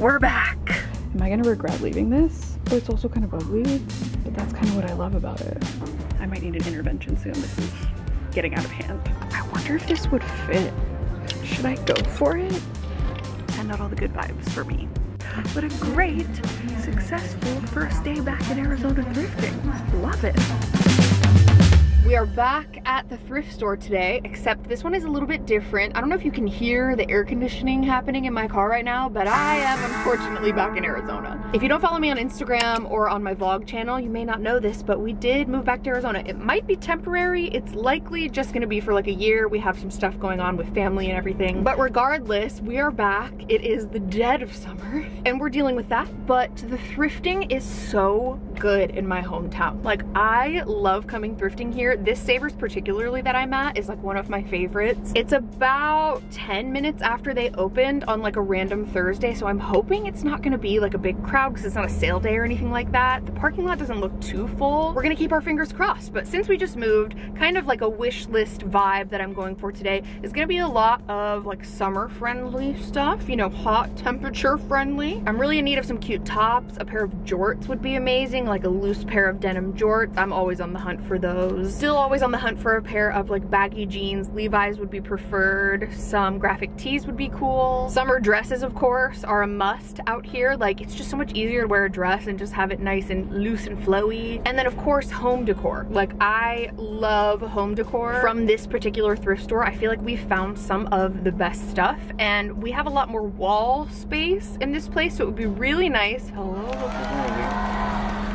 We're back. Am I gonna regret leaving this? But it's also kind of ugly, but that's kind of what I love about it. I might need an intervention soon. This is getting out of hand. I wonder if this would fit. Should I go for it? And not all the good vibes for me. But a great, successful first day back in Arizona thrifting. Love it. We are back at the thrift store today, except this one is a little bit different. I don't know if you can hear the air conditioning happening in my car right now, but I am unfortunately back in Arizona. If you don't follow me on Instagram or on my vlog channel, you may not know this, but we did move back to Arizona. It might be temporary. It's likely just gonna be for like a year. We have some stuff going on with family and everything. But regardless, we are back. It is the dead of summer and we're dealing with that, but the thrifting is so good in my hometown. Like, I love coming thrifting here. This Savers particularly that I'm at is like one of my favorites. It's about 10 minutes after they opened on like a random Thursday, so I'm hoping it's not gonna be like a big crowd because it's not a sale day or anything like that. The parking lot doesn't look too full. We're gonna keep our fingers crossed, but since we just moved, kind of like a wish list vibe that I'm going for today is gonna be a lot of like summer friendly stuff, you know, hot temperature friendly. I'm really in need of some cute tops. A pair of jorts would be amazing, like a loose pair of denim jorts. I'm always on the hunt for those. Still always on the hunt for a pair of like baggy jeans. Levi's would be preferred. Some graphic tees would be cool. Summer dresses, of course, are a must out here. Like, it's just so much easier to wear a dress and just have it nice and loose and flowy. And then of course, home decor. Like, I love home decor. From this particular thrift store, I feel like we found some of the best stuff, and we have a lot more wall space in this place, so it would be really nice.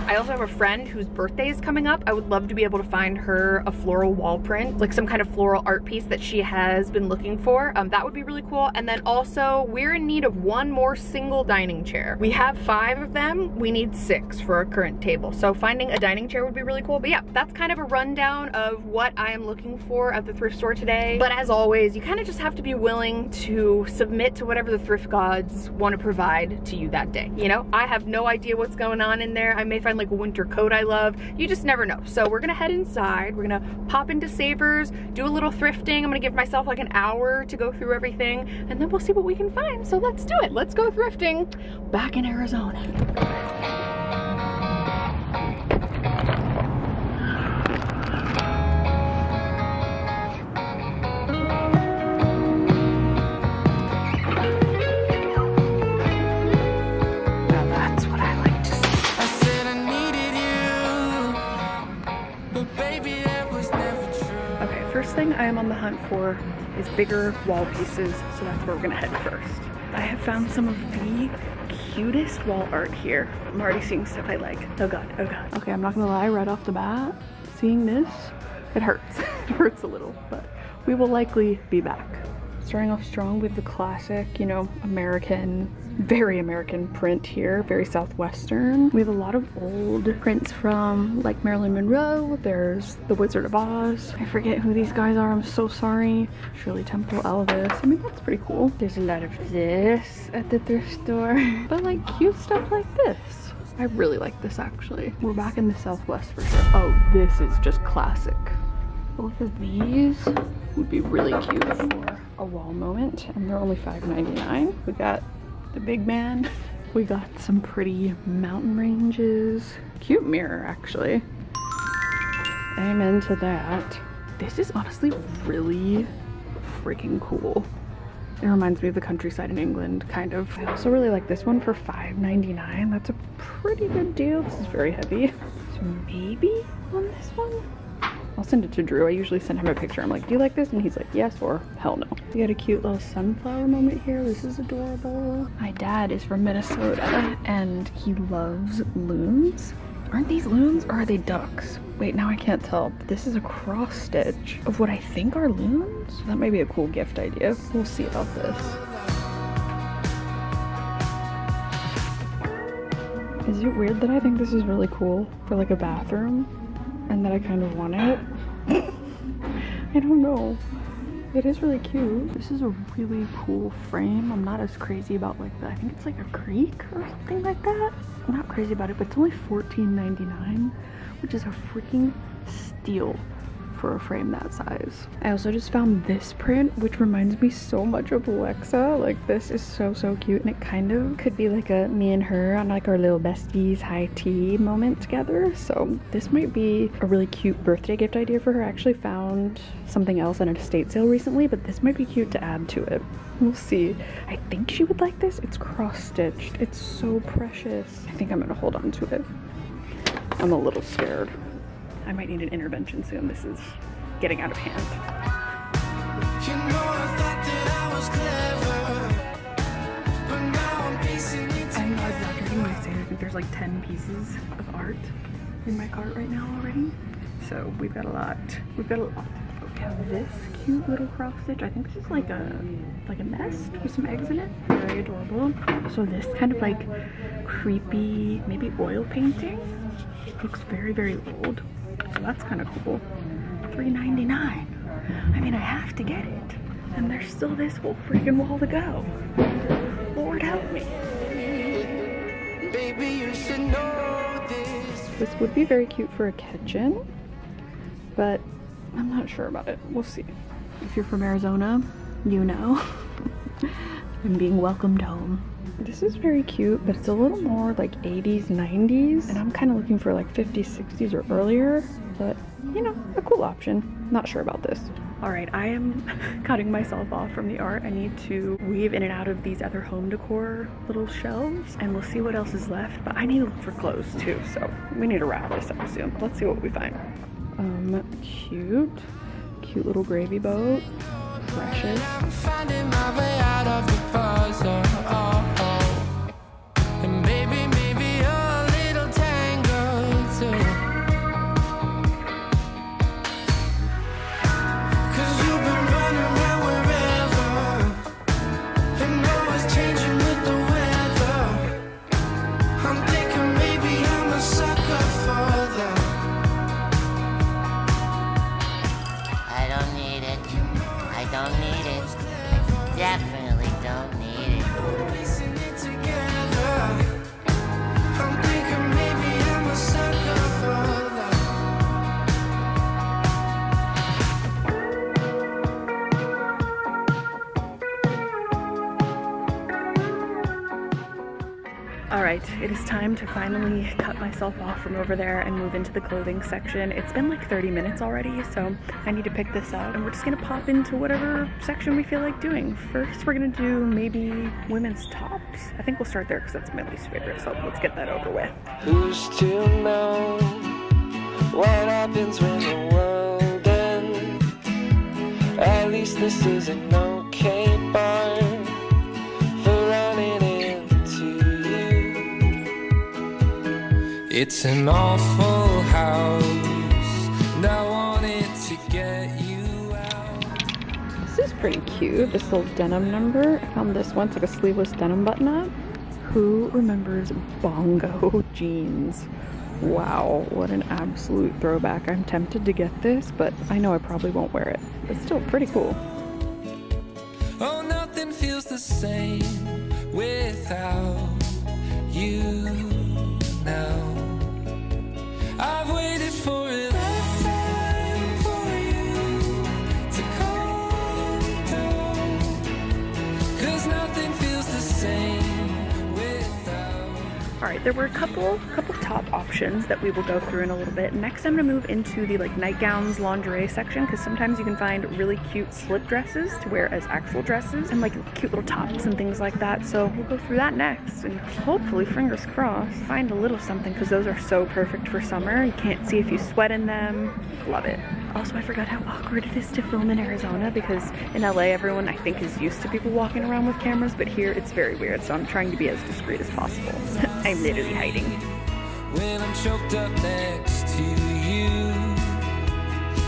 I also have a friend whose birthday is coming up. I would love to be able to find her a floral wall print, like some kind of floral art piece that she has been looking for. That would be really cool. And then also, we're in need of one more single dining chair. We have 5 of them. We need 6 for our current table. So finding a dining chair would be really cool. But yeah, that's kind of a rundown of what I am looking for at the thrift store today. But as always, you kind of just have to be willing to submit to whatever the thrift gods want to provide to you that day. You know, I have no idea what's going on in there. I may find like a winter coat I love. You just never know. So we're gonna head inside. We're gonna pop into Savers, do a little thrifting. I'm gonna give myself like an hour to go through everything, and then we'll see what we can find. So let's do it. Let's go thrifting back in Arizona. I am on the hunt for is bigger wall pieces, so that's where we're gonna head first. I have found some of the cutest wall art here. I'm already seeing stuff I like. Oh god, oh god. Okay, I'm not gonna lie, right off the bat, seeing this, it hurts. It hurts a little, but we will likely be back. Starting off strong with the classic, you know, American, very American print here, very Southwestern. We have a lot of old prints from like Marilyn Monroe. There's The Wizard of Oz. I forget who these guys are, I'm so sorry. Shirley Temple, Elvis. I mean, that's pretty cool. There's a lot of this at the thrift store, but like cute stuff like this. I really like this actually. We're back in the Southwest for sure. Oh, this is just classic. Both of these would be really cute for a wall moment, and they're only $5.99. We got the big man. We got some pretty mountain ranges. Cute mirror, actually. Amen to that. This is honestly really freaking cool. It reminds me of the countryside in England, kind of. I also really like this one for $5.99. That's a pretty good deal. This is very heavy. So maybe on this one? I'll send it to Drew. I usually send him a picture. I'm like, do you like this? And he's like, yes or hell no. We got a cute little sunflower moment here. This is adorable. My dad is from Minnesota and he loves loons. Aren't these loons or are they ducks? Wait, now I can't tell. This is a cross stitch of what I think are loons. That might be a cool gift idea. We'll see about this. Is it weird that I think this is really cool for like a bathroom? And that I kind of want it. I don't know. It is really cute. This is a really cool frame. I'm not as crazy about like the, I think it's like a creek or something like that. I'm not crazy about it, but it's only $14.99, which is a freaking steal for a frame that size. I also just found this print, which reminds me so much of Alexa. Like, this is so cute, and it kind of could be like a me and her on like our little besties high tea moment together. So this might be a really cute birthday gift idea for her. I actually found something else at an estate sale recently, but this might be cute to add to it. We'll see. I think she would like this. It's cross-stitched. It's so precious. I think I'm gonna hold on to it. I'm a little scared. I might need an intervention soon. This is getting out of hand. You know, I thought that I was clever, but now I'm pacing it. I know, I was reading my saying, I think there's like 10 pieces of art in my cart right now already. So we've got a lot. We've got a lot. We have this cute little cross stitch. I think this is like a nest with some eggs in it. Very adorable. So this kind of like creepy, maybe oil painting. It looks very old. So that's kind of cool. $3.99. I mean, I have to get it. And there's still this whole freaking wall to go. Lord help me. Baby, you should know this. This would be very cute for a kitchen, but I'm not sure about it. We'll see. If you're from Arizona, you know. I'm being welcomed home. This is very cute, but it's a little more like 80s, 90s, and I'm kind of looking for like 50s, 60s or earlier, but you know, a cool option. Not sure about this. All right, I am cutting myself off from the art. I need to weave in and out of these other home decor little shelves, and we'll see what else is left, but I need to look for clothes too, so we need to wrap this up soon. Let's see what we find. Cute little gravy boat. Precious. I'm finding my way out of the puzzle. And maybe a little tangled too. 'Cause you've been running around wherever, and now it's changing with the weather. I'm thinking maybe I'm a sucker for that. I don't need it. I don't need it. I definitely don't need it. Alright, it is time to finally cut myself off from over there and move into the clothing section. It's been like 30 minutes already, so I need to pick this up. And we're just gonna pop into whatever section we feel like doing. First, we're gonna do maybe women's tops. I think we'll start there because that's my least favorite, so let's get that over with. Who's to know what happens when the world ends? At least this is an okay bar for running in. It's an awful house, now on it to get you out. This is pretty cute, this little denim number. I found this one, it's like a sleeveless denim button-up. Who remembers Bongo jeans? Wow, what an absolute throwback. I'm tempted to get this, but I know I probably won't wear it. It's still pretty cool. Oh, nothing feels the same without you now. I've waited for a lifetime for you to come down, 'cause nothing feels the same without. All right, there were a couple top options that we will go through in a little bit. Next, I'm gonna move into the like nightgowns, lingerie section, because sometimes you can find really cute slip dresses to wear as actual dresses and like cute little tops and things like that. So we'll go through that next, and hopefully, fingers crossed, find a little something, because those are so perfect for summer. You can't see if you sweat in them. Love it. Also, I forgot how awkward it is to film in Arizona, because in LA, everyone I think is used to people walking around with cameras, but here it's very weird. So I'm trying to be as discreet as possible. I'm literally hiding. When I'm choked up next to you,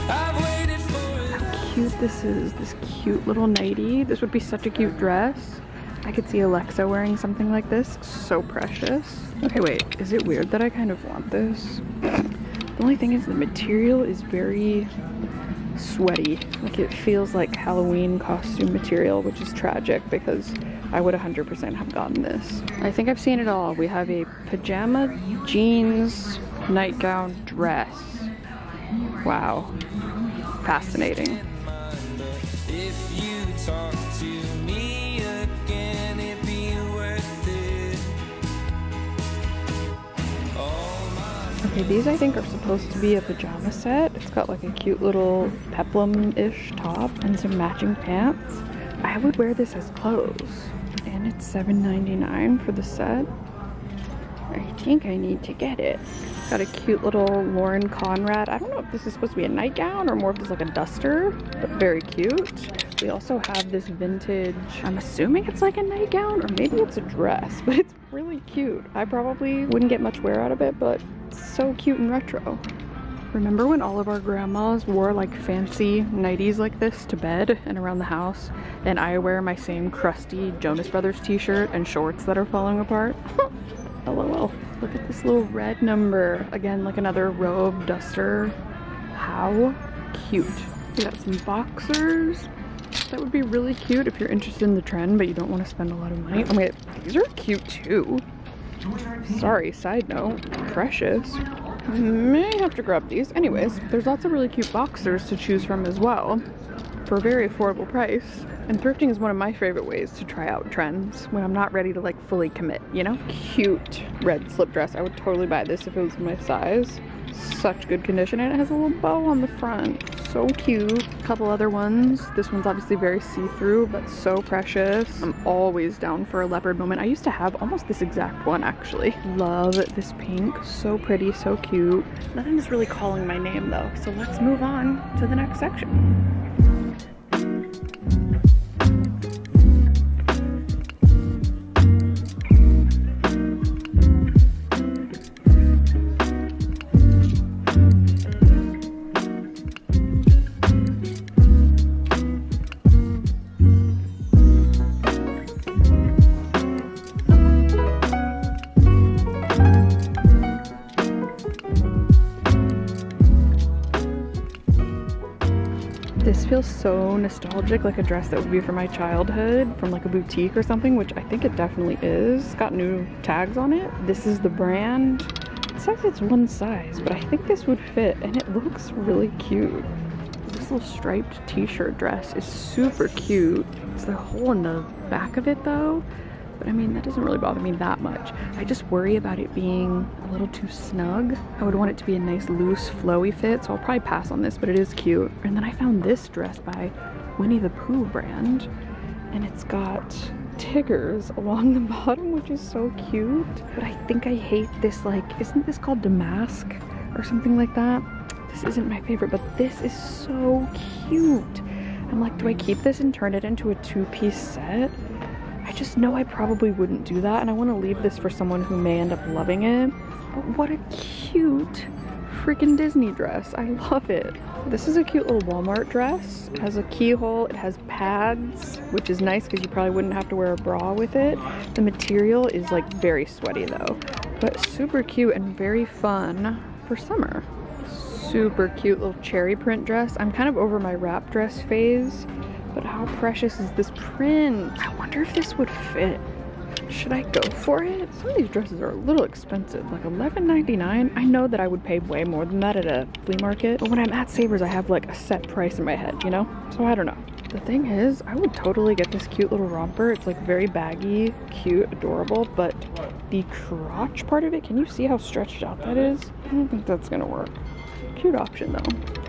I've waited for it. How cute this is, this cute little nightie. This would be such a cute dress. I could see Alexa wearing something like this, so precious. Okay, wait, is it weird that I kind of want this? The only thing is the material is very sweaty. Like, it feels like Halloween costume material, which is tragic because I would 100% have gotten this. I think I've seen it all. We have a pajama, jeans, nightgown, dress. Wow. fascinating. Okay, these I think are supposed to be a pajama set. It's got like a cute little peplum-ish top and some matching pants. I would wear this as clothes. And it's $7.99 for the set. I think I need to get it. Got a cute little Lauren Conrad. I don't know if this is supposed to be a nightgown or more of this like a duster, but very cute. We also have this vintage, I'm assuming it's like a nightgown or maybe it's a dress, but it's really cute. I probably wouldn't get much wear out of it, but it's so cute and retro. Remember when all of our grandmas wore like fancy nighties like this to bed and around the house, and I wear my same crusty Jonas Brothers t-shirt and shorts that are falling apart? LOL. Look at this little red number. Again, like another robe duster. How cute. We got some boxers. That would be really cute if you're interested in the trend, but you don't want to spend a lot of money. Oh my god, these are cute too. Sorry, side note. Precious. I may have to grab these. Anyways, there's lots of really cute boxers to choose from as well, for a very affordable price. And thrifting is one of my favorite ways to try out trends when I'm not ready to like fully commit, you know? Cute red slip dress. I would totally buy this if it was my size. Such good condition, and it has a little bow on the front. So cute. A couple other ones. This one's obviously very see-through, but so precious. I'm always down for a leopard moment. I used to have almost this exact one, actually. Love this pink. So pretty, so cute. Nothing is really calling my name though, so let's move on to the next section. Feels so nostalgic, like a dress that would be from my childhood from like a boutique or something, which I think it definitely is. It's got new tags on it. This is the brand. It says it's one size, but I think this would fit, and it looks really cute. This little striped t-shirt dress is super cute. It's the hole in the back of it though, but I mean, that doesn't really bother me that much. I just worry about it being a little too snug. I would want it to be a nice, loose, flowy fit, so I'll probably pass on this, but it is cute. And then I found this dress by Winnie the Pooh brand, and it's got tiggers along the bottom, which is so cute. But I think I hate this, like, isn't this called damask or something like that? This isn't my favorite, but this is so cute. I'm like, do I keep this and turn it into a two-piece set? I just know I probably wouldn't do that, and I want to leave this for someone who may end up loving it. But what a cute freaking Disney dress. I love it. This is a cute little Walmart dress. It has a keyhole. It has pads, which is nice because you probably wouldn't have to wear a bra with it. The material is like very sweaty though, but super cute and very fun for summer. Super cute little cherry print dress. I'm kind of over my wrap dress phase. But how precious is this print? I wonder if this would fit. Should I go for it? Some of these dresses are a little expensive, like $11.99. I know that I would pay way more than that at a flea market, but when I'm at Savers, I have like a set price in my head, you know? So I don't know. The thing is, I would totally get this cute little romper. It's like very baggy, cute, adorable, but the crotch part of it, can you see how stretched out that is? I don't think that's gonna work. Cute option though.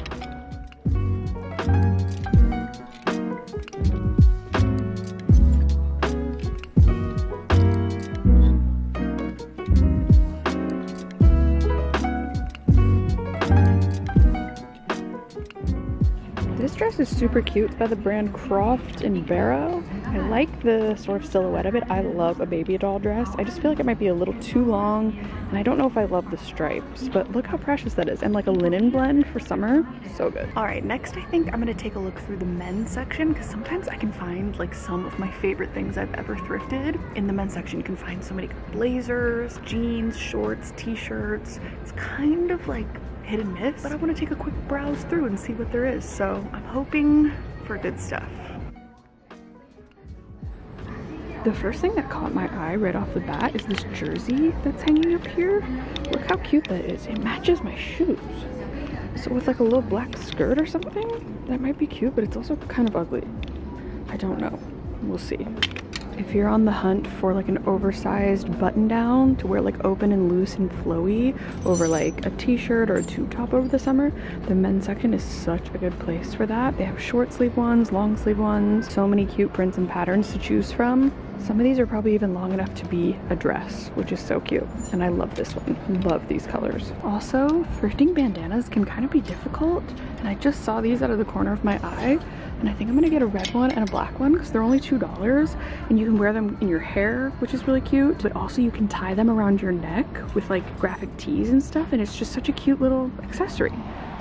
This dress is super cute. It's by the brand Croft and Barrow. I like the sort of silhouette of it. I love a baby doll dress. I just feel like it might be a little too long, and I don't know if I love the stripes, but look how precious that is. And like a linen blend for summer, so good. All right, next I think I'm gonna take a look through the men's section, because sometimes I can find like some of my favorite things I've ever thrifted. In the men's section, you can find so many blazers, jeans, shorts, t-shirts. It's kind of like hit and miss, but I want to take a quick browse through and see what there is, so I'm hoping for good stuff. The first thing that caught my eye right off the bat is this jersey that's hanging up here. Look how cute that is. It matches my shoes. So with like a little black skirt or something, that might be cute, but it's also kind of ugly. I don't know, we'll see. If you're on the hunt for like an oversized button down to wear like open and loose and flowy over like a t-shirt or a tube top over the summer, the men's section is such a good place for that. They have short sleeve ones, long sleeve ones, so many cute prints and patterns to choose from. Some of these are probably even long enough to be a dress, which is so cute. And I love this one, love these colors. Also, thrifting bandanas can kind of be difficult. And I just saw these out of the corner of my eye. And I think I'm gonna get a red one and a black one because they're only $2 and you can wear them in your hair, which is really cute. But also you can tie them around your neck with like graphic tees and stuff. And it's just such a cute little accessory.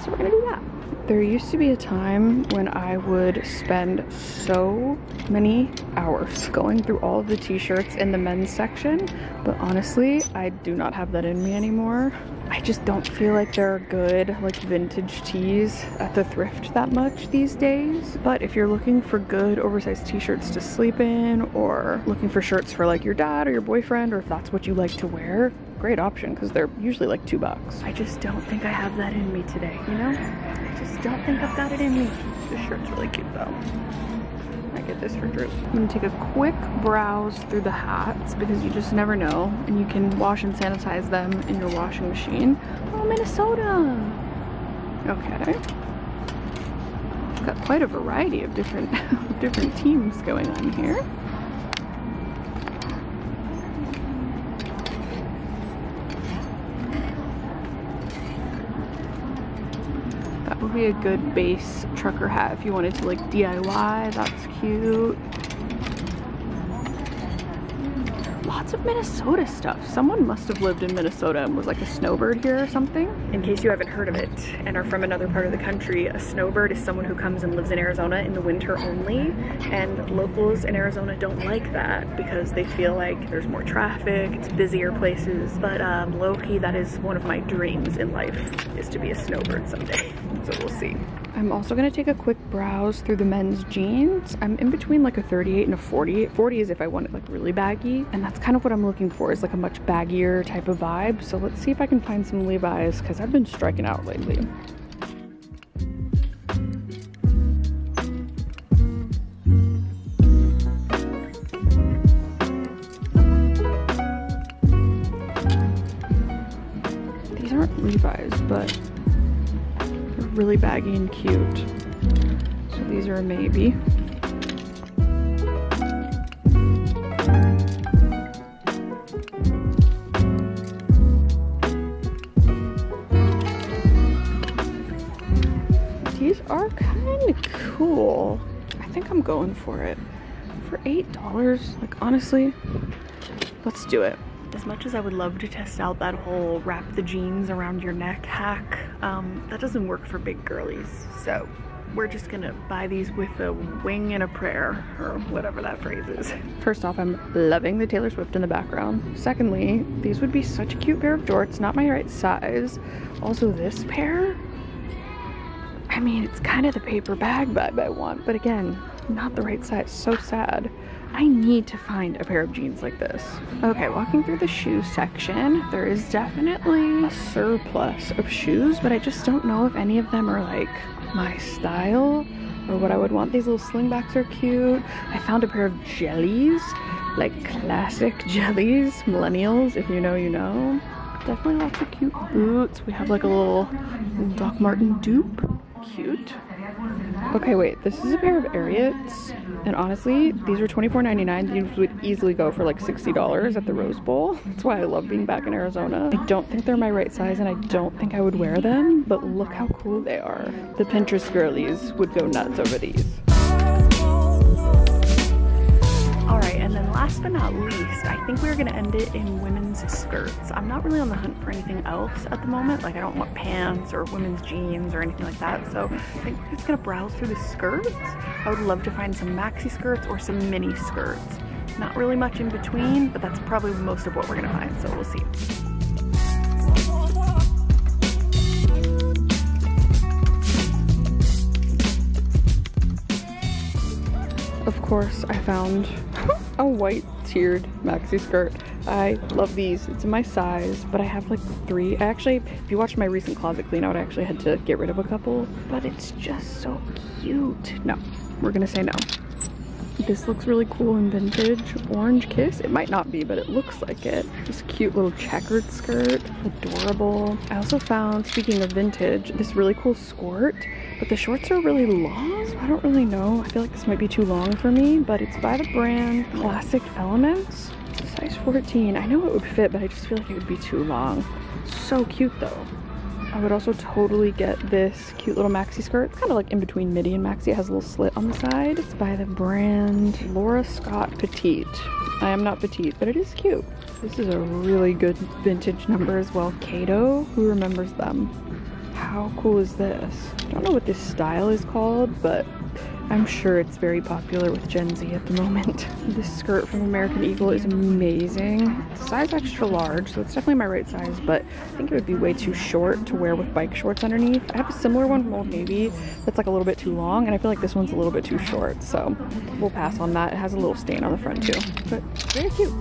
So we're gonna do that. There used to be a time when I would spend so many hours going through all of the t-shirts in the men's section, but honestly, I do not have that in me anymore. I just don't feel like there are good like vintage tees at the thrift that much these days. But if you're looking for good oversized t-shirts to sleep in, or looking for shirts for like your dad or your boyfriend, or if that's what you like to wear, great option because they're usually like $2. I just don't think I have that in me today, you know? I just don't think I've got it in me. This shirt's really cute though. I get this for Drew. I'm gonna take a quick browse through the hats because you just never know, and you can wash and sanitize them in your washing machine. Oh, Minnesota! Okay. Got quite a variety of different, different teams going on here. Would be a good base trucker hat if you wanted to like DIY. That's cute. Lots of Minnesota stuff. Someone must have lived in Minnesota and was like a snowbird here or something. In case you haven't heard of it and are from another part of the country, a snowbird is someone who comes and lives in Arizona in the winter only, and locals in Arizona don't like that because they feel like there's more traffic, it's busier places, but low-key that is one of my dreams in life, is to be a snowbird someday. So we'll see. I'm also gonna take a quick browse through the men's jeans. I'm in between like a 38 and a 40. 40 is if I want it like really baggy, and that's kind of what I'm looking for, is like a much baggier type of vibe. So let's see if I can find some Levi's because I've been striking out lately. These aren't Levi's, but really baggy and cute. So these are a maybe. These are kind of cool. I think I'm going for it. For $8, like honestly, let's do it. As much as I would love to test out that whole wrap the jeans around your neck hack, that doesn't work for big girlies. So we're just gonna buy these with a wing and a prayer, or whatever that phrase is. First off, I'm loving the Taylor Swift in the background. Secondly, these would be such a cute pair of jorts, not my right size. Also this pair, I mean, it's kind of the paper bag vibe I want, but again, not the right size, so sad. I need to find a pair of jeans like this. Okay, walking through the shoe section, there is definitely a surplus of shoes, but I just don't know if any of them are like my style or what I would want. These little slingbacks are cute. I found a pair of jellies, like classic jellies. Millennials, if you know, you know. Definitely lots of cute boots. We have like a little Doc Marten dupe. Cute. Okay, wait, this is a pair of Ariats, and honestly, these are $24.99. These would easily go for like $60 at the Rose Bowl. That's why I love being back in Arizona. I don't think they're my right size, and I don't think I would wear them, but look how cool they are. The Pinterest girlies would go nuts over these. All right, and then last but not least, I think we're gonna end it in women's skirts. I'm not really on the hunt for anything else at the moment. Like I don't want pants or women's jeans or anything like that. So I think we're just gonna browse through the skirts. I would love to find some maxi skirts or some mini skirts. Not really much in between, but that's probably most of what we're gonna find. So we'll see. Of course, I found a white tiered maxi skirt I love these. It's my size, but I have like 3. Actually, if you watched my recent closet clean out, I actually had to get rid of a couple, but it's just so cute. No, we're gonna say no. This looks really cool and vintage. Orange Kiss. It might not be, but it looks like it. This cute little checkered skirt. Adorable. I also found, speaking of vintage, this really cool skirt, but the shorts are really long, so I don't really know. I feel like this might be too long for me, but it's by the brand Classic Elements. It's a size 14. I know it would fit, but I just feel like it would be too long. So cute though. I would also totally get this cute little maxi skirt. It's kind of like in between midi and maxi. It has a little slit on the side. It's by the brand Laura Scott Petite. I am not petite, but it is cute. This is a really good vintage number as well. Cato, who remembers them? How cool is this? I don't know what this style is called, but I'm sure it's very popular with Gen Z at the moment. This skirt from American Eagle is amazing. It's a size extra large, so it's definitely my right size, but I think it would be way too short to wear with bike shorts underneath. I have a similar one from Old Navy that's like a little bit too long, and I feel like this one's a little bit too short, so we'll pass on that. It has a little stain on the front too, but very cute.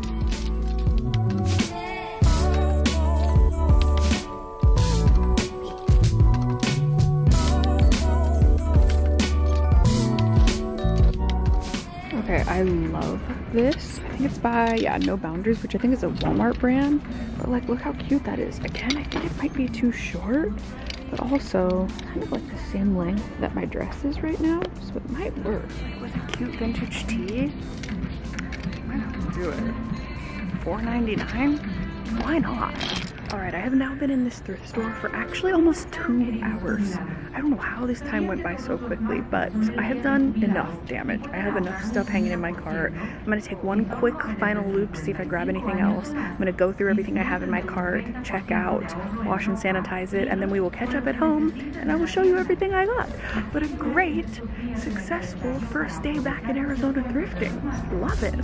I love this. I think it's by, yeah, No Boundaries, which I think is a Walmart brand, but like, look how cute that is. Again, I think it might be too short, but also kind of like the same length that my dress is right now, so it might work. Like with a cute vintage tee, might have to do it. $4.99? Why not? Alright, I have now been in this thrift store for actually almost 2 hours. I don't know how this time went by so quickly, but I have done enough damage. I have enough stuff hanging in my cart. I'm going to take one quick final loop to see if I grab anything else. I'm going to go through everything I have in my cart, check out, wash and sanitize it, and then we will catch up at home and I will show you everything I got. But a great, successful first day back in Arizona thrifting. Love it.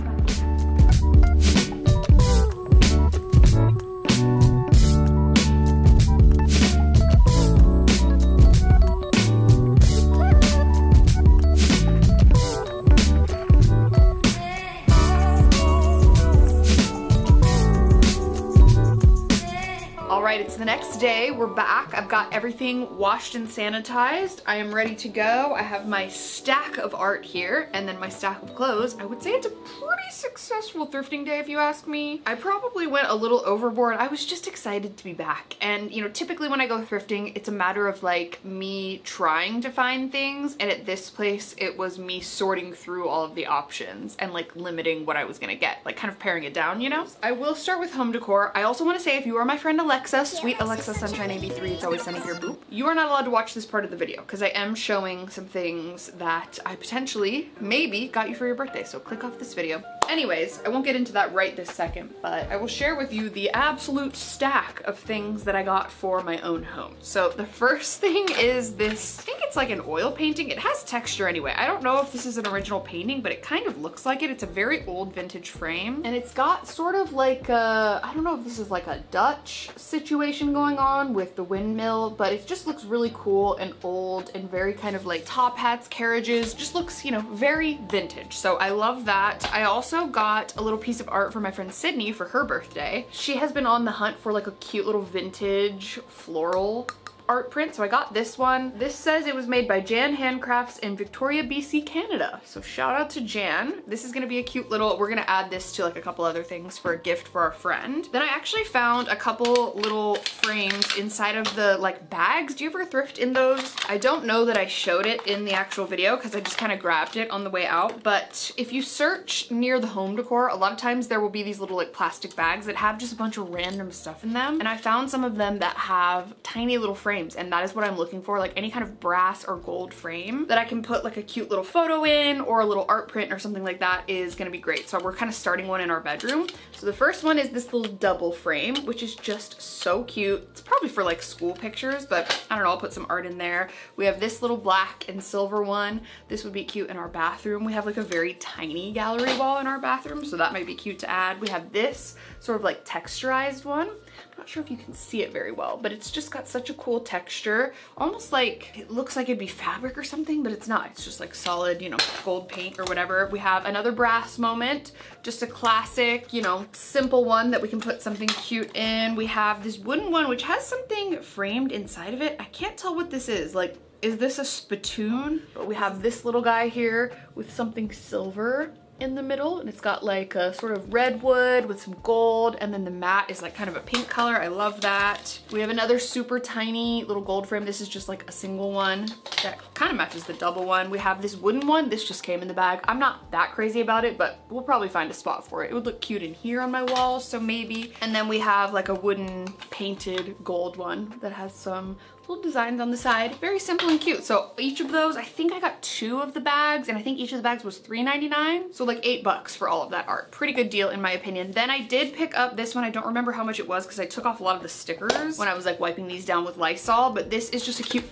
It's the next day. We're back. I've got everything washed and sanitized. I am ready to go. I have my stack of art here and then my stack of clothes. I would say it's a pretty successful thrifting day if you ask me. I probably went a little overboard. I was just excited to be back. And you know, typically when I go thrifting, it's a matter of like me trying to find things. And at this place, it was me sorting through all of the options and like limiting what I was gonna get, like kind of paring it down, you know? I will start with home decor. I also want to say if you are my friend Alexa, sweet Alexa Sunshine AB3, it's always sunny here, boop. You are not allowed to watch this part of the video because I am showing some things that I potentially, maybe, got you for your birthday, so click off this video. Anyways, I won't get into that right this second, but I will share with you the absolute stack of things that I got for my own home. So the first thing is this, I think it's like an oil painting. It has texture anyway. I don't know if this is an original painting, but it kind of looks like it. It's a very old vintage frame, and it's got sort of like a, I don't know if this is like a Dutch situation going on with the windmill, but it just looks really cool and old and very kind of like top hats, carriages, just looks, you know, very vintage. So I love that. I also got a little piece of art for my friend Sydney for her birthday. She has been on the hunt for like a cute little vintage floral art print, so I got this one. This says it was made by Jan Handcrafts in Victoria, BC, Canada. So shout out to Jan. This is gonna be a cute little, we're gonna add this to like a couple other things for a gift for our friend. Then I actually found a couple little frames inside of the like bags. Do you ever thrift in those? I don't know that I showed it in the actual video because I just kind of grabbed it on the way out, but if you search near the home decor, a lot of times there will be these little like plastic bags that have just a bunch of random stuff in them. And I found some of them that have tiny little frames, and that is what I'm looking for, like any kind of brass or gold frame that I can put like a cute little photo in or a little art print or something like that is gonna be great. So we're kind of starting one in our bedroom. So the first one is this little double frame, which is just so cute. It's probably for like school pictures, but I don't know, I'll put some art in there. We have this little black and silver one. This would be cute in our bathroom. We have like a very tiny gallery wall in our bathroom, so that might be cute to add. We have this sort of like texturized one. I'm not sure if you can see it very well, but it's just got such a cool beautiful texture, almost like it looks like it'd be fabric or something, but it's not. It's just like solid, you know, gold paint or whatever. We have another brass moment, just a classic, you know, simple one that we can put something cute in. We have this wooden one, which has something framed inside of it. I can't tell what this is. Like, is this a spittoon? But we have this little guy here with something silver in the middle, and it's got like a sort of redwood with some gold, and then the matte is like kind of a pink color. I love that. We have another super tiny little gold frame. This is just like a single one that kind of matches the double one. We have this wooden one. This just came in the bag. I'm not that crazy about it, but we'll probably find a spot for it. It would look cute in here on my wall, so maybe. And then we have like a wooden painted gold one that has some little designs on the side. Very simple and cute. So each of those, I think I got two of the bags, and I think each of the bags was $3.99. So like $8 for all of that art. Pretty good deal in my opinion. Then I did pick up this one. I don't remember how much it was because I took off a lot of the stickers when I was like wiping these down with Lysol, but this is just a cute...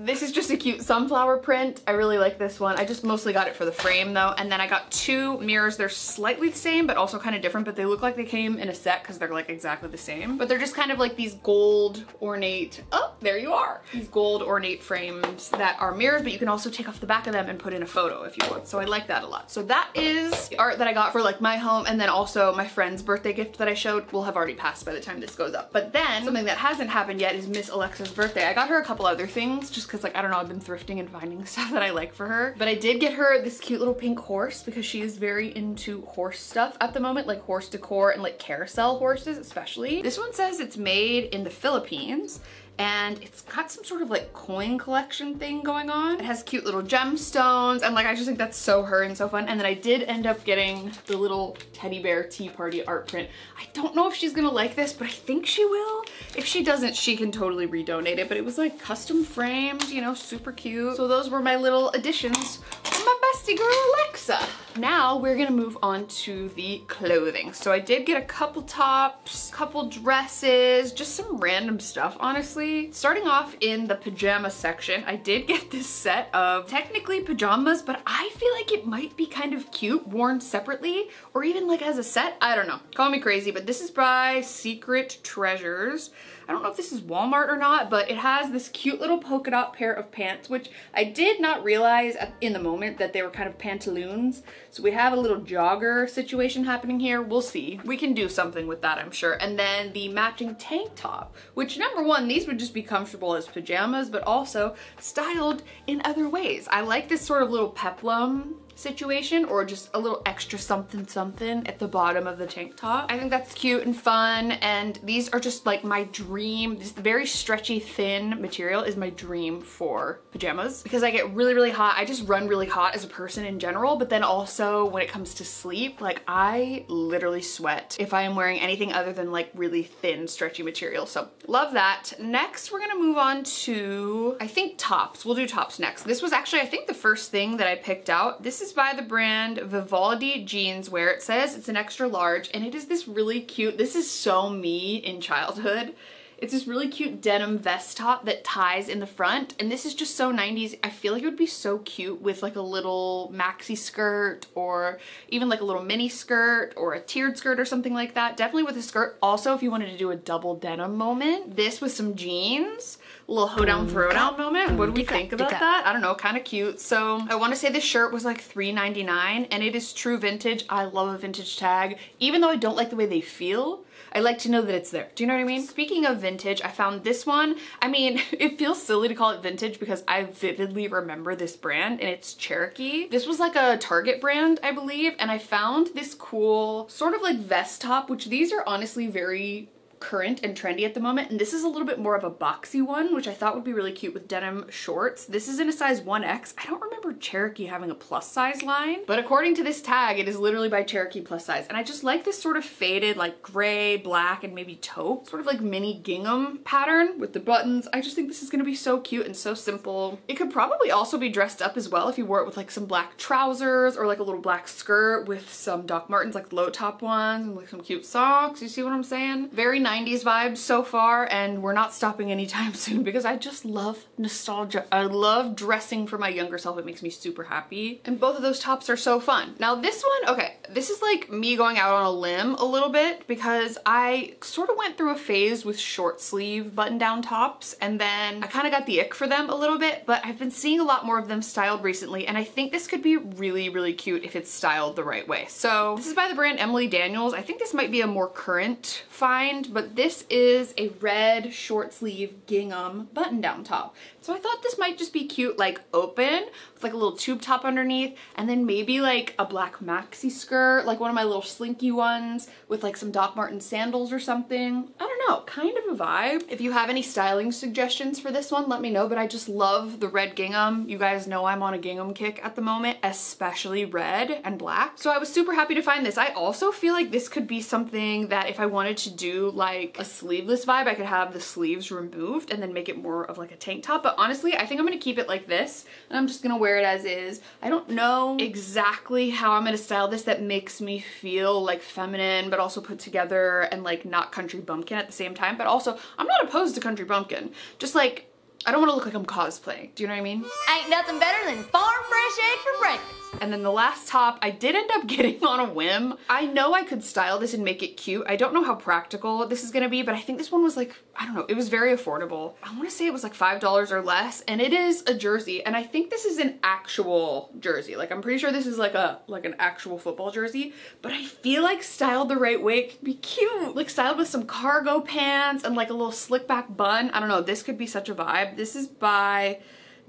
This is just a cute sunflower print. I really like this one. I just mostly got it for the frame though. And then I got two mirrors. They're slightly the same, but also kind of different, but they look like they came in a set because they're like exactly the same. But they're just kind of like these gold ornate, oh, there you are. These gold ornate frames that are mirrors, but you can also take off the back of them and put in a photo if you want. So I like that a lot. So that is the art that I got for like my home. And then also my friend's birthday gift that I showed will have already passed by the time this goes up. But then something that hasn't happened yet is Miss Alexa's birthday. I got her a couple other things just because like, I don't know, I've been thrifting and finding stuff that I like for her. But I did get her this cute little pink horse because she is very into horse stuff at the moment, like horse decor and like carousel horses especially. This one says it's made in the Philippines, and it's got some sort of like coin collection thing going on. It has cute little gemstones, and like I just think that's so her and so fun. And then I did end up getting the little teddy bear tea party art print. I don't know if she's gonna like this, but I think she will. If she doesn't, she can totally redonate it, but it was like custom framed, you know, super cute. So those were my little additions for my bestie girl Alexa. Now we're gonna move on to the clothing. So I did get a couple tops, couple dresses, just some random stuff, honestly. Starting off in the pajama section, I did get this set of technically pajamas, but I feel like it might be kind of cute worn separately or even like as a set. I don't know. Call me crazy, but this is by Secret Treasures. I don't know if this is Walmart or not, but it has this cute little polka dot pair of pants, which I did not realize in the moment that they were kind of pantaloons. So we have a little jogger situation happening here. We'll see. We can do something with that, I'm sure. And then the matching tank top, which number one, these would just be comfortable as pajamas, but also styled in other ways. I like this sort of little peplum situation, or just a little extra something something at the bottom of the tank top. I think that's cute and fun, and these are just like my dream. This very stretchy thin material is my dream for pajamas because I get really hot. I just run really hot as a person in general, but then also when it comes to sleep, like I literally sweat if I am wearing anything other than like really thin stretchy material. So love that. Next we're gonna move on to, I think, tops. We'll do tops next. This was actually, I think, the first thing that I picked out. This is by the brand Vivaldi Jeans Wear. It says it's an extra large, and it is this really cute, this is so me in childhood. It's this really cute denim vest top that ties in the front, and this is just so 90s. I feel like it would be so cute with like a little maxi skirt or even like a little mini skirt or a tiered skirt or something like that. Definitely with a skirt. Also, if you wanted to do a double denim moment, this with some jeans, a little hoedown throwdown moment. What do we think about that? I don't know, kind of cute. So I want to say this shirt was like $3.99, and it is true vintage. I love a vintage tag. Even though I don't like the way they feel, I like to know that it's there. Do you know what I mean? Speaking of vintage, I found this one. I mean, it feels silly to call it vintage because I vividly remember this brand, and it's Cherokee. This was like a Target brand, I believe, and I found this cool sort of like vest top, which these are honestly very current and trendy at the moment, and this is a little bit more of a boxy one, which I thought would be really cute with denim shorts. This is in a size 1X. I don't remember Cherokee having a plus size line, but according to this tag, it is literally by Cherokee plus size, and I just like this sort of faded like gray, black, and maybe taupe, sort of like mini gingham pattern with the buttons. I just think this is gonna be so cute and so simple. It could probably also be dressed up as well if you wore it with like some black trousers or like a little black skirt with some Doc Martens, like low top ones, and like some cute socks. You see what I'm saying? Very nice. 90s vibes so far, and we're not stopping anytime soon because I just love nostalgia. I love dressing for my younger self. It makes me super happy. And both of those tops are so fun. Now this one, okay, this is like me going out on a limb a little bit because I sort of went through a phase with short sleeve button down tops, and then I kind of got the ick for them a little bit, but I've been seeing a lot more of them styled recently, and I think this could be really, really cute if it's styled the right way. So this is by the brand Emily Daniels. I think this might be a more current find, but this is a red short sleeve gingham button down top. So I thought this might just be cute, like open with like a little tube top underneath, and then maybe like a black maxi skirt, like one of my little slinky ones with like some Doc Marten sandals or something. I don't know, kind of a vibe. If you have any styling suggestions for this one, let me know, but I just love the red gingham. You guys know I'm on a gingham kick at the moment, especially red and black. So I was super happy to find this. I also feel like this could be something that if I wanted to do like a sleeveless vibe, I could have the sleeves removed and then make it more of like a tank top. But honestly, I think I'm gonna keep it like this, and I'm just gonna wear it as is. I don't know exactly how I'm gonna style this that makes me feel like feminine, but also put together and like not country bumpkin at the same time. But also, I'm not opposed to country bumpkin. Just like, I don't want to look like I'm cosplaying. Do you know what I mean? Ain't nothing better than farm fresh egg for breakfast. And then the last top I did end up getting on a whim. I know I could style this and make it cute. I don't know how practical this is going to be, but I think this one was like, I don't know, it was very affordable. I want to say it was like $5 or less, and it is a jersey. And I think this is an actual jersey. Like, I'm pretty sure this is like an actual football jersey, but I feel like styled the right way, it could be cute. Like styled with some cargo pants and like a little slick back bun. I don't know, this could be such a vibe. This is by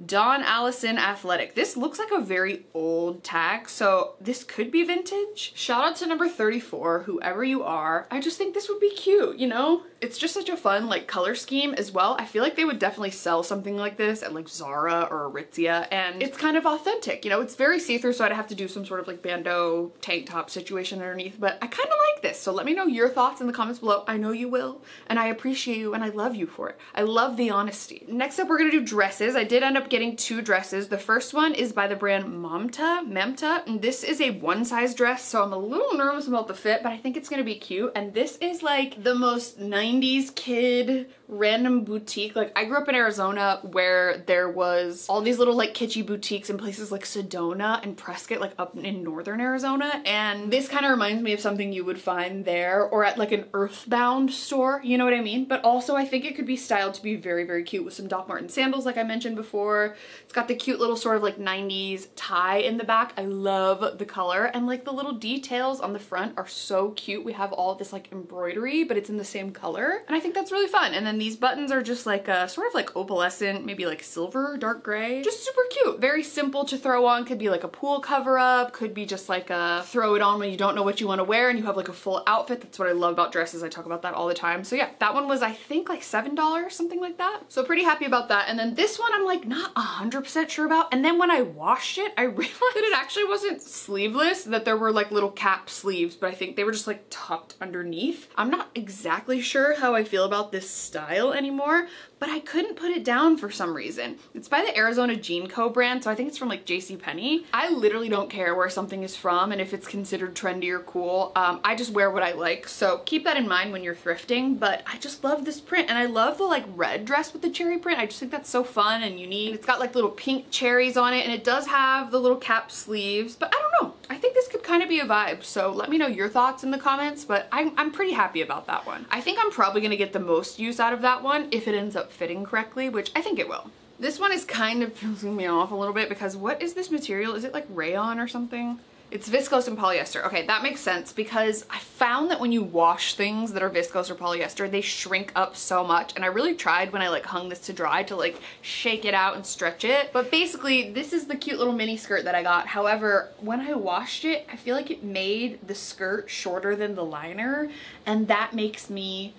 Dawn Allison Athletic. This looks like a very old tag, so this could be vintage. Shout out to number 34, whoever you are. I just think this would be cute, you know? It's just such a fun like color scheme as well. I feel like they would definitely sell something like this at like Zara or Aritzia, and it's kind of authentic, you know? It's very see-through, so I'd have to do some sort of like bandeau tank top situation underneath, but I kind of like this. So let me know your thoughts in the comments below. I know you will, and I appreciate you, and I love you for it. I love the honesty. Next up, we're gonna do dresses. I did end up getting two dresses. The first one is by the brand Mamta, and this is a one size dress, so I'm a little nervous about the fit, but I think it's gonna be cute. And this is like the most 90s kid random boutique. Like, I grew up in Arizona where there was all these little like kitschy boutiques in places like Sedona and Prescott, like up in northern Arizona, and this kind of reminds me of something you would find there or at like an Earthbound store, you know what I mean? But also I think it could be styled to be very, very cute with some Doc Marten sandals like I mentioned before. It's got the cute little sort of like 90s tie in the back. I love the color, and like the little details on the front are so cute. We have all this like embroidery, but it's in the same color, and I think that's really fun. And then these buttons are just like a sort of like opalescent, maybe like silver, dark gray. Just super cute. Very simple to throw on. Could be like a pool cover up. Could be just like a throw it on when you don't know what you want to wear and you have like a full outfit. That's what I love about dresses. I talk about that all the time. So yeah, that one was I think like $7, something like that. So pretty happy about that. And then this one I'm like not 100% sure about, and then when I washed it I realized that it actually wasn't sleeveless, that there were like little cap sleeves, but I think they were just like tucked underneath. I'm not exactly sure how I feel about this style anymore, but I couldn't put it down for some reason. It's by the Arizona Jean Co. brand, so I think it's from like JCPenney. I literally don't care where something is from and if it's considered trendy or cool. I just wear what I like, so keep that in mind when you're thrifting. But I just love this print, and I love the like red dress with the cherry print. I just think that's so fun and unique. It's got like little pink cherries on it, and it does have the little cap sleeves, but I don't know. I think this could kind of be a vibe, so let me know your thoughts in the comments, but I'm pretty happy about that one. I think I'm probably gonna get the most use out of that one if it ends up fitting correctly, which I think it will. This one is kind of pissing me off a little bit because what is this material? Is it like rayon or something? It's viscose and polyester. Okay, that makes sense because I found that when you wash things that are viscose or polyester, they shrink up so much, and I really tried when I like hung this to dry to like shake it out and stretch it. But basically, this is the cute little mini skirt that I got. However, when I washed it, I feel like it made the skirt shorter than the liner, and that makes me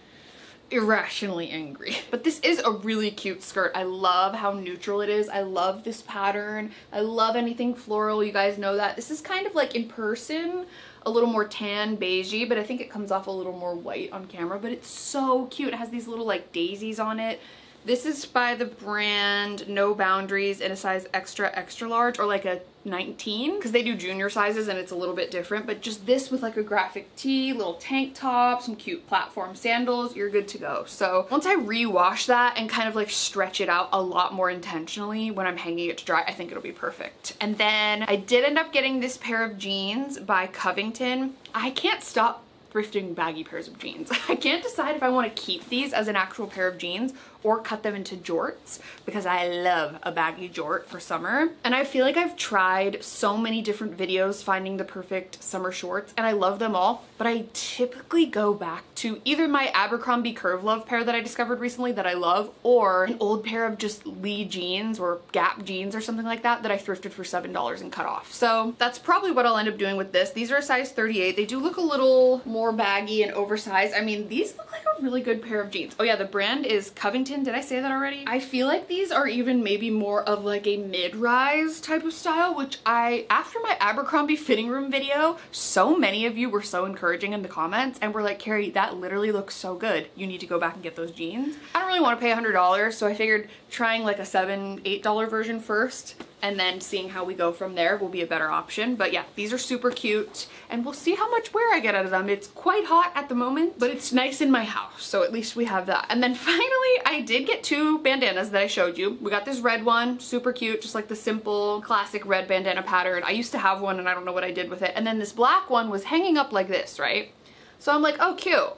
irrationally angry. But this is a really cute skirt. I love how neutral it is. I love this pattern. I love anything floral, you guys know that. This is kind of like in person a little more tan beigey, but I think it comes off a little more white on camera, but it's so cute. It has these little like daisies on it. This is by the brand No Boundaries in a size extra, extra large, or like a 19, because they do junior sizes and it's a little bit different, but just this with like a graphic tee, little tank top, some cute platform sandals, you're good to go. So once I rewash that and kind of like stretch it out a lot more intentionally when I'm hanging it to dry, I think it'll be perfect. And then I did end up getting this pair of jeans by Covington. I can't stop thrifting baggy pairs of jeans. I can't decide if I want to keep these as an actual pair of jeans or cut them into jorts, because I love a baggy jort for summer. And I feel like I've tried so many different videos finding the perfect summer shorts, and I love them all, but I typically go back to either my Abercrombie Curve Love pair that I discovered recently that I love, or an old pair of just Lee jeans or Gap jeans or something like that that I thrifted for $7 and cut off. So that's probably what I'll end up doing with this. These are a size 38. They do look a little more baggy and oversized. I mean, these look like a really good pair of jeans. Oh yeah, the brand is Covington. Did I say that already? I feel like these are even maybe more of like a mid-rise type of style, which I, after my Abercrombie fitting room video, so many of you were so encouraging in the comments and were like, Carrie, that literally looks so good. You need to go back and get those jeans. I don't really want to pay $100, so I figured trying like a $7, $8 version first, and then seeing how we go from there will be a better option. But yeah, these are super cute, and we'll see how much wear I get out of them. It's quite hot at the moment, but it's nice in my house, so at least we have that. And then finally, I did get two bandanas that I showed you. We got this red one, super cute, just like the simple classic red bandana pattern. I used to have one and I don't know what I did with it. And then this black one was hanging up like this, right? So I'm like, oh, cute.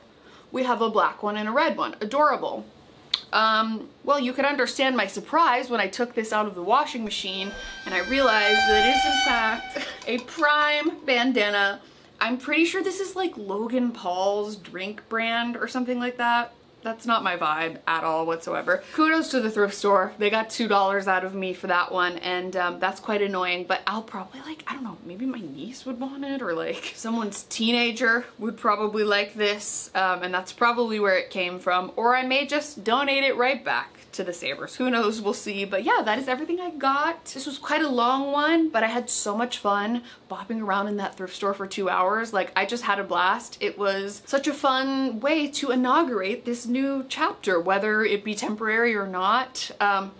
We have a black one and a red one, adorable. Well, you can understand my surprise when I took this out of the washing machine and I realized that it is in fact a Prime bandana. I'm pretty sure this is like Logan Paul's drink brand or something like that. That's not my vibe at all whatsoever. Kudos to the thrift store. They got $2 out of me for that one, and that's quite annoying, but I'll probably like, I don't know, maybe my niece would want it, or like someone's teenager would probably like this, and that's probably where it came from, or I may just donate it right back to the Savers. Who knows? We'll see. But yeah, that is everything I got. This was quite a long one, but I had so much fun bopping around in that thrift store for 2 hours. Like, I just had a blast. It was such a fun way to inaugurate this new chapter, whether it be temporary or not.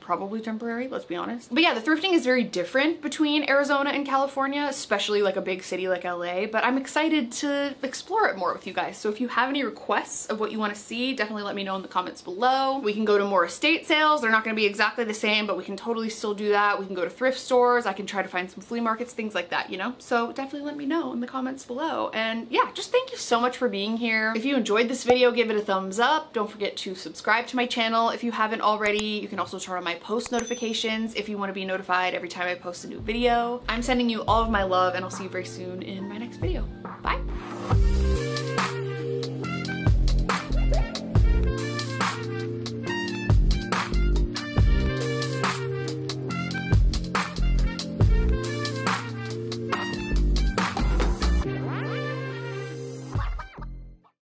Probably temporary, let's be honest. But yeah, the thrifting is very different between Arizona and California, especially like a big city like LA, but I'm excited to explore it more with you guys. So if you have any requests of what you want to see, definitely let me know in the comments below. We can go to more estate sales. They're not going to be exactly the same, but we can totally still do that. We can go to thrift stores. I can try to find some flea markets, things like that, you know? So definitely let me know in the comments below. And yeah, just thank you so much for being here. If you enjoyed this video, give it a thumbs up. Don't forget to subscribe to my channel if you haven't already. You can also turn on my post notifications if you want to be notified every time I post a new video. I'm sending you all of my love, and I'll see you very soon in my next video. Bye!